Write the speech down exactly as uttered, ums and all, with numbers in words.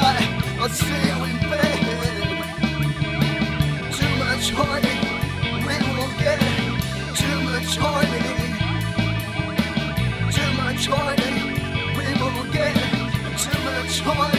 die or stay in bed. Too much horny, we won't get it. Too much horny, too much horny, we won't get it. Too much horny.